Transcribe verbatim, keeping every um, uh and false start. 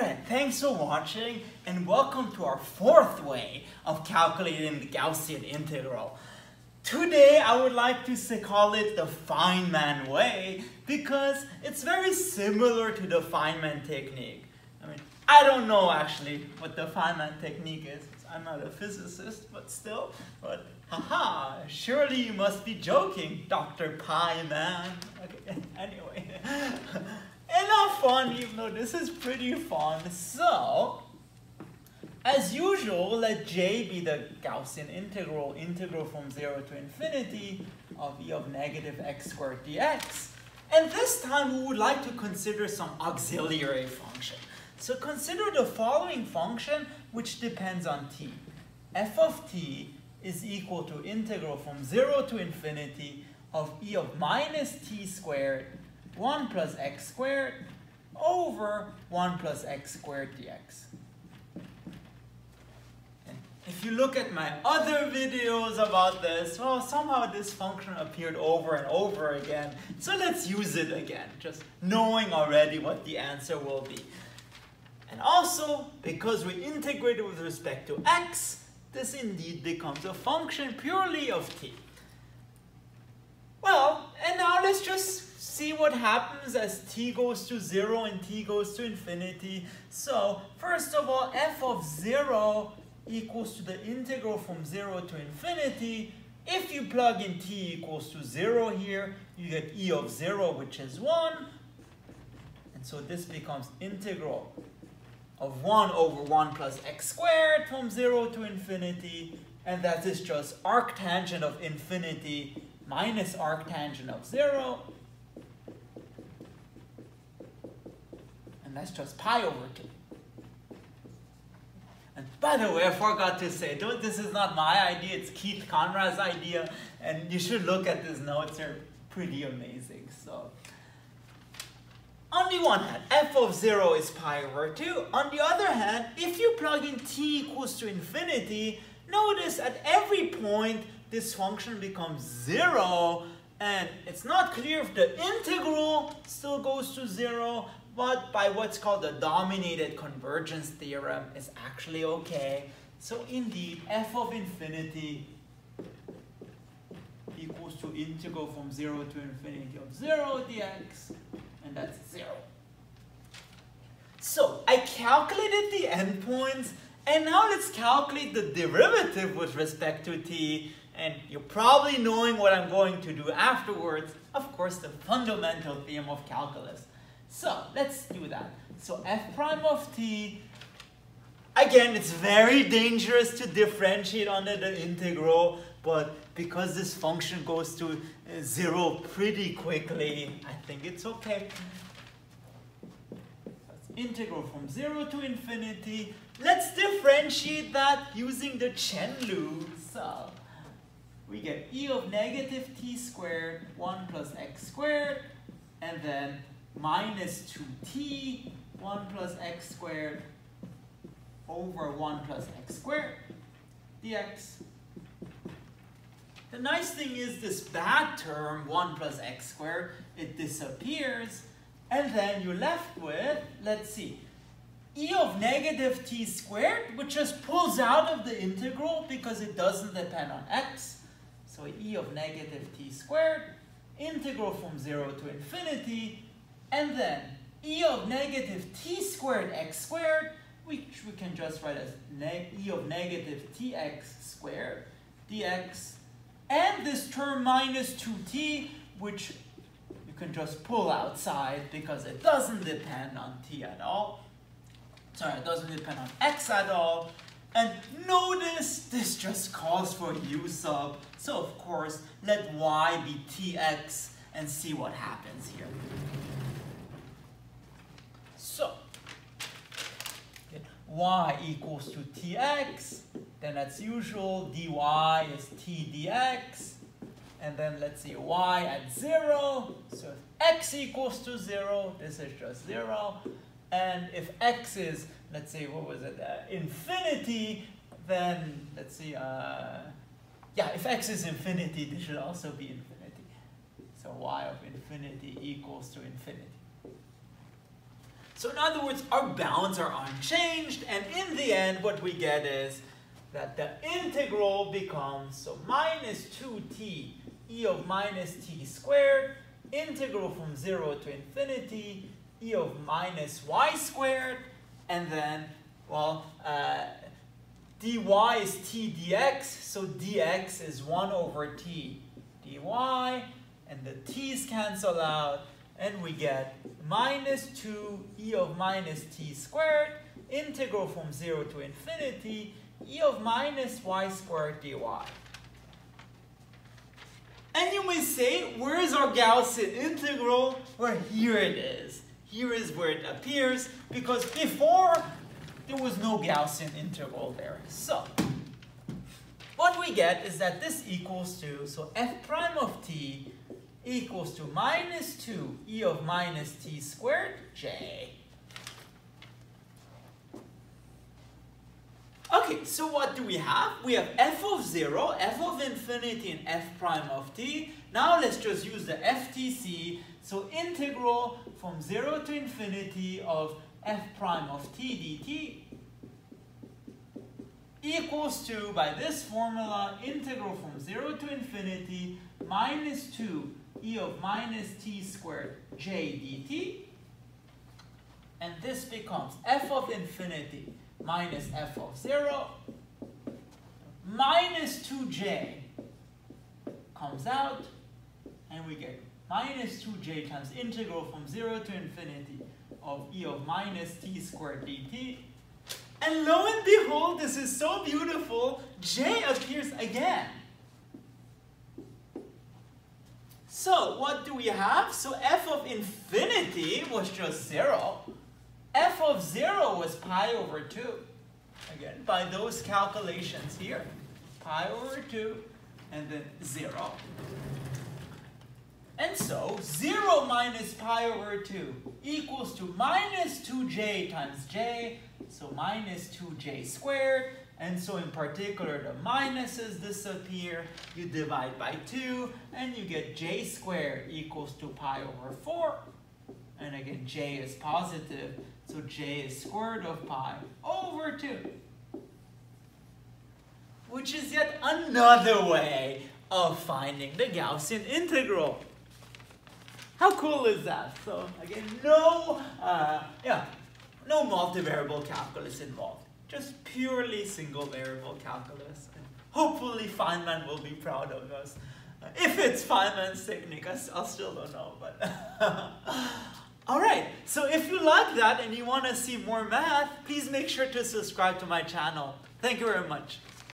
Alright, thanks for watching and welcome to our fourth way of calculating the Gaussian integral. Today I would like to call it the Feynman way because it's very similar to the Feynman technique. I mean, I don't know actually what the Feynman technique is. I'm not a physicist, but still. But haha, surely you must be joking, Doctor Pie-Man. Okay, anyway. Enough fun, even though this is pretty fun. So, as usual, let J be the Gaussian integral, integral from zero to infinity of e of negative x squared dx. And this time we would like to consider some auxiliary function. So consider the following function, which depends on t. F of t is equal to integral from zero to infinity of e of minus t squared one plus x squared over one plus x squared dx. And if you look at my other videos about this, well, somehow this function appeared over and over again. So let's use it again, just knowing already what the answer will be. And also, because we integrated with respect to x, this indeed becomes a function purely of t. Well, and now let's just see what happens as t goes to zero and t goes to infinity. So, first of all, f of zero equals to the integral from zero to infinity. If you plug in t equals to zero here, you get e of zero, which is one. And so this becomes integral of one over one plus x squared from zero to infinity, and that is just arctangent of infinity minus arctangent of zero, and that's just pi over two. And by the way, I forgot to say, don't, this is not my idea, it's Keith Conrad's idea, and you should look at his notes, they're pretty amazing. So, on the one hand, f of zero is pi over two. On the other hand, if you plug in t equals to infinity, notice at every point this function becomes zero, and it's not clear if the integral still goes to zero, but by what's called the dominated convergence theorem is actually okay. So indeed, f of infinity equals to integral from zero to infinity of zero dx, and that's zero. So I calculated the endpoints, and now let's calculate the derivative with respect to t, and you're probably knowing what I'm going to do afterwards, of course the fundamental theorem of calculus. So let's do that. So f prime of t, again, it's very dangerous to differentiate under the integral, but because this function goes to zero pretty quickly, I think it's okay. That's integral from zero to infinity. Let's differentiate that using the chain rule. So we get e of negative t squared, one plus x squared, and then minus two t, one plus x squared, over one plus x squared dx. The nice thing is this bad term, one plus x squared, it disappears. And then you're left with, let's see, e of negative t squared, which just pulls out of the integral because it doesn't depend on x. So e of negative t squared, integral from zero to infinity, and then e of negative t squared x squared, which we can just write as e of negative tx squared dx, and this term minus two t, which you can just pull outside because it doesn't depend on t at all. Sorry, it doesn't depend on x at all. And notice this just calls for u sub. So of course, let y be tx and see what happens here. So, y equals to tx, then as usual, dy is t dx, and then let's see, y at zero, so if x equals to zero, this is just zero, and if x is, let's say, what was it, uh, infinity, then, let's see, uh, yeah, if x is infinity, this should also be infinity, so y of infinity equals to infinity. So in other words, our bounds are unchanged, and in the end what we get is that the integral becomes, so minus two t e of minus t squared, integral from zero to infinity, e of minus y squared, and then, well, uh, dy is t dx, so dx is one over t dy, and the t's cancel out, and we get minus two e of minus t squared, integral from zero to infinity, e of minus y squared dy. And you may say, where is our Gaussian integral? Well, here it is. Here is where it appears, because before there was no Gaussian integral there. So what we get is that this equals to, so f prime of t equals to minus two e of minus t squared j. Okay, so what do we have? We have f of zero, f of infinity, and f prime of t. Now let's just use the F T C. So integral from zero to infinity of f prime of t dt equals to, by this formula, integral from zero to infinity minus two e of minus t squared j dt. And this becomes f of infinity minus f of zero, minus two j comes out, and we get minus two j times integral from zero to infinity of e of minus t squared dt. And lo and behold, this is so beautiful, j appears again. So what do we have? So f of infinity was just zero. F of zero was pi over two. Again, by those calculations here. Pi over two, and then zero. And so, zero minus pi over two equals to minus two j times j, so minus two j squared. And so in particular, the minuses disappear. You divide by two, and you get j squared equals to pi over four. And again, j is positive. So j is square root of pi over two, which is yet another way of finding the Gaussian integral. How cool is that? So again, no, uh, yeah, no multivariable calculus involved. Just purely single variable calculus. And hopefully Feynman will be proud of us. If it's Feynman's technique, I, I still don't know, but. Alright, so if you like that and you want to see more math, please make sure to subscribe to my channel. Thank you very much.